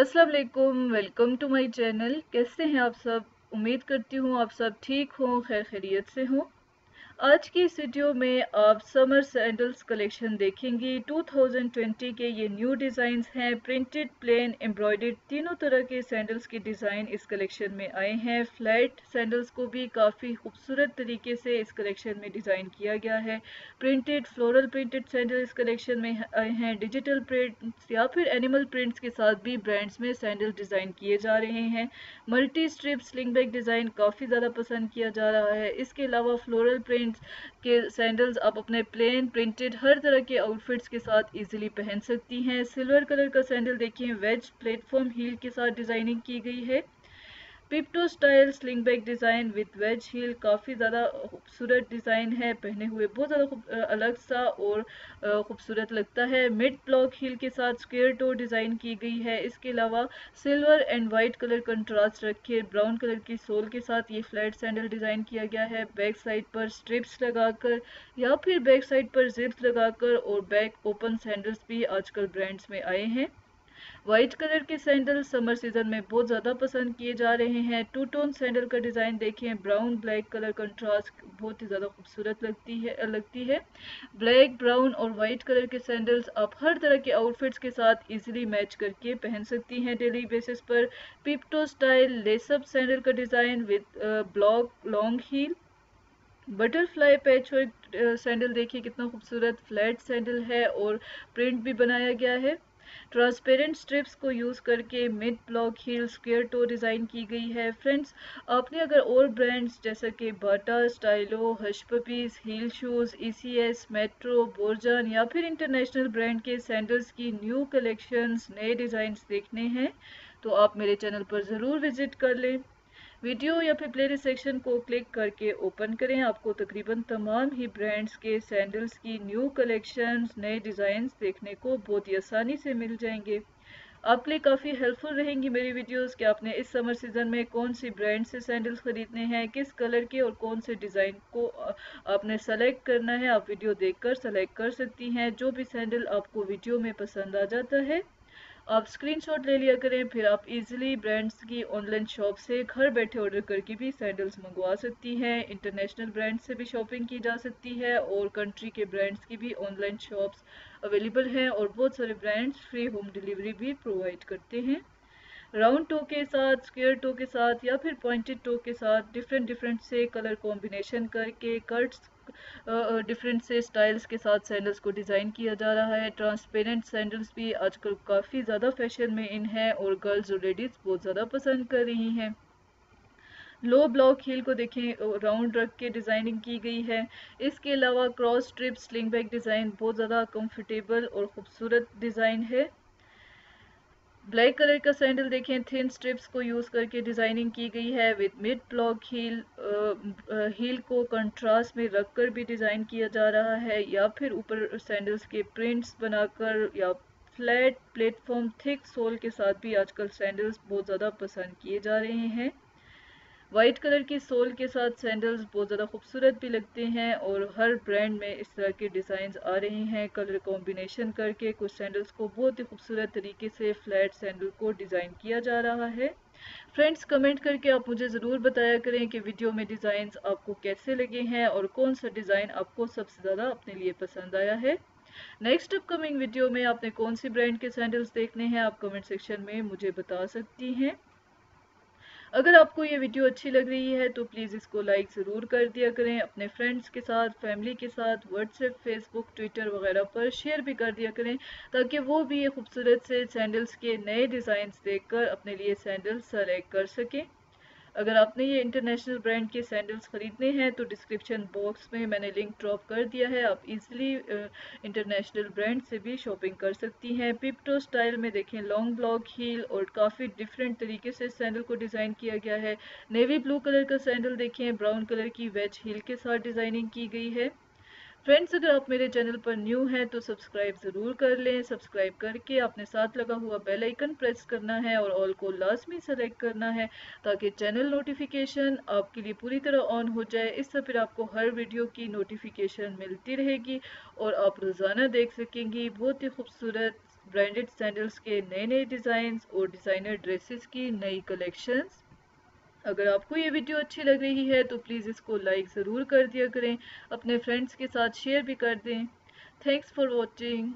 अस्सलाम वालेकुम, welcome to my channel. कैसे हैं आप सब? उम्मीद करती हूँ आप सब ठीक हों, खैर खैरियत से हों। आज की इस वीडियो में आप समर सैंडल्स कलेक्शन देखेंगी। 2020 के ये न्यू डिज़ाइंस हैं। प्रिंटेड, प्लेन, एम्ब्रॉयडर्ड, तीनों तरह के सैंडल्स के डिज़ाइन इस कलेक्शन में आए हैं। फ्लैट सैंडल्स को भी काफ़ी खूबसूरत तरीके से इस कलेक्शन में डिज़ाइन किया गया है। प्रिंटेड, फ्लोरल प्रिंटेड सैंडल इस कलेक्शन में आए हैं। डिजिटल प्रिंट्स या फिर एनिमल प्रिंट्स के साथ भी ब्रांड्स में सैंडल डिज़ाइन किए जा रहे हैं। मल्टी स्ट्रिप स्लिंगबैक डिज़ाइन काफ़ी ज़्यादा पसंद किया जा रहा है। इसके अलावा फ्लोरल के सैंडल्स आप अपने प्लेन, प्रिंटेड, हर तरह के आउटफिट्स के साथ इजीली पहन सकती हैं। सिल्वर कलर का सैंडल देखिए, वेज प्लेटफॉर्म हील के साथ डिजाइनिंग की गई है। Peep toe style slingback design with wedge heel, काफ़ी ज़्यादा खूबसूरत डिज़ाइन है। पहने हुए बहुत ज़्यादा अलग सा और खूबसूरत लगता है। मिड ब्लॉक हील के साथ स्क्वेयर टो डिज़ाइन की गई है। इसके अलावा silver and white colour contrast रखे ब्राउन कलर की सोल के साथ ये फ्लैट सैंडल डिज़ाइन किया गया है। बैक साइड पर स्ट्रिप्स लगाकर या फिर बैक साइड पर जिप्स लगाकर और बैक ओपन सैंडल्स भी आजकल ब्रांड्स में आए हैं। वाइट कलर के सैंडल समर सीजन में बहुत ज़्यादा पसंद किए जा रहे हैं। टू टोन सैंडल का डिज़ाइन देखें, ब्राउन ब्लैक कलर कंट्रास्ट बहुत ही ज़्यादा खूबसूरत लगती है। ब्लैक, ब्राउन और वाइट कलर के सैंडल्स आप हर तरह के आउटफिट्स के साथ इजीली मैच करके पहन सकती हैं डेली बेसिस पर। पिप्टो स्टाइल लेसअप सैंडल का design with block long heel. Butterfly patchwork sandal देखिए, कितना खूबसूरत फ्लैट सैंडल है और प्रिंट भी बनाया गया है। ट्रांसपेरेंट स्ट्रिप्स को यूज़ करके mid block heel square toe design की गई है। फ्रेंड्स, आपने अगर और ब्रांड्स जैसे कि Bata, Stylo, Hush Puppies, heal Shoes, ECS, Metro, Borjan या फिर इंटरनेशनल ब्रांड के सैंडल्स की न्यू कलेक्शंस, नए डिज़ाइंस देखने हैं तो आप मेरे चैनल पर ज़रूर विजिट कर लें। वीडियो या फिर प्लेलिस्ट सेक्शन को क्लिक करके ओपन करें, आपको तकरीबन तमाम ही ब्रांड्स के सैंडल्स की न्यू कलेक्शंस, नए डिज़ाइंस देखने को बहुत ही आसानी से मिल जाएंगे। आपके लिए काफ़ी हेल्पफुल रहेंगी मेरी वीडियोस कि आपने इस समर सीज़न में कौन सी ब्रांड से सैंडल्स ख़रीदने हैं, किस कलर के और कौन से डिज़ाइन को आपने सेलेक्ट करना है। आप वीडियो देखकर सेलेक्ट कर सकती हैं। जो भी सैंडल आपको वीडियो में पसंद आ जाता है आप स्क्रीनशॉट ले लिया करें, फिर आप इजीली ब्रांड्स की ऑनलाइन शॉप से घर बैठे ऑर्डर करके भी सैंडल्स मंगवा सकती हैं। इंटरनेशनल ब्रांड से भी शॉपिंग की जा सकती है और कंट्री के ब्रांड्स की भी ऑनलाइन शॉप्स अवेलेबल हैं और बहुत सारे ब्रांड्स फ्री होम डिलीवरी भी प्रोवाइड करते हैं। राउंड टो के साथ, स्क्वायर टो के साथ या फिर पॉइंटेड टो के साथ डिफरेंट से कलर कॉम्बिनेशन करके कट्स डिफरेंट से स्टाइल्स के साथ सैंडल्स को डिज़ाइन किया जा रहा है। ट्रांसपेरेंट सैंडल्स भी आजकल काफ़ी ज़्यादा फैशन में इन है और गर्ल्स और लेडीज़ बहुत ज़्यादा पसंद कर रही हैं। लो ब्लॉक हील को देखें, राउंड रख के डिज़ाइनिंग की गई है। इसके अलावा क्रॉस स्ट्रिप स्लिंगबैक डिज़ाइन बहुत ज़्यादा कंफर्टेबल और ख़ूबसूरत डिज़ाइन है। ब्लैक कलर का सैंडल देखें, थिन स्ट्रिप्स को यूज़ करके डिज़ाइनिंग की गई है। With mid block heel, heel को कंट्रास्ट में रखकर भी डिज़ाइन किया जा रहा है या फिर ऊपर सैंडल्स के प्रिंट्स बनाकर या फ्लैट प्लेटफॉर्म थिक सोल के साथ भी आजकल सैंडल्स बहुत ज़्यादा पसंद किए जा रहे हैं। वाइट कलर की सोल के साथ सैंडल्स बहुत ज़्यादा खूबसूरत भी लगते हैं और हर ब्रांड में इस तरह के डिज़ाइंस आ रहे हैं। कलर कॉम्बिनेशन करके कुछ सैंडल्स को बहुत ही खूबसूरत तरीके से फ्लैट सैंडल को डिज़ाइन किया जा रहा है। फ्रेंड्स, कमेंट करके आप मुझे ज़रूर बताया करें कि वीडियो में डिज़ाइंस आपको कैसे लगे हैं और कौन सा डिज़ाइन आपको सबसे ज़्यादा अपने लिए पसंद आया है। नेक्स्ट अपकमिंग वीडियो में आपने कौन सी ब्रांड के सैंडल्स देखने हैं आप कमेंट सेक्शन में मुझे बता सकती हैं। अगर आपको ये वीडियो अच्छी लग रही है तो प्लीज़ इसको लाइक ज़रूर कर दिया करें। अपने फ्रेंड्स के साथ, फैमिली के साथ व्हाट्सएप, फेसबुक, ट्विटर वगैरह पर शेयर भी कर दिया करें ताकि वो भी ये खूबसूरत से सैंडल्स के नए डिज़ाइंस देखकर अपने लिए सैंडल्स सेलेक्ट कर सकें। अगर आपने ये इंटरनेशनल ब्रांड के सैंडल्स ख़रीदने हैं तो डिस्क्रिप्शन बॉक्स में मैंने लिंक ड्रॉप कर दिया है, आप इजीली इंटरनेशनल ब्रांड से भी शॉपिंग कर सकती हैं। पिप्टो स्टाइल में देखें, लॉन्ग ब्लॉक हील और काफ़ी डिफरेंट तरीके से सैंडल को डिज़ाइन किया गया है। नेवी ब्लू कलर का सैंडल देखें, ब्राउन कलर की वेज हील के साथ डिज़ाइनिंग की गई है। फ्रेंड्स, अगर आप मेरे चैनल पर न्यू हैं तो सब्सक्राइब ज़रूर कर लें। सब्सक्राइब करके आपने साथ लगा हुआ बेल आइकन प्रेस करना है और ऑल को लाजमी सेलेक्ट करना है ताकि चैनल नोटिफिकेशन आपके लिए पूरी तरह ऑन हो जाए। इससे फिर आपको हर वीडियो की नोटिफिकेशन मिलती रहेगी और आप रोज़ाना देख सकेंगी बहुत ही खूबसूरत ब्रांडेड सैंडल्स के नए नए डिज़ाइंस और डिज़ाइनर ड्रेसेस की नई कलेक्शंस। अगर आपको ये वीडियो अच्छी लग रही है तो प्लीज़ इसको लाइक ज़रूर कर दिया करें, अपने फ्रेंड्स के साथ शेयर भी कर दें। Thanks for watching.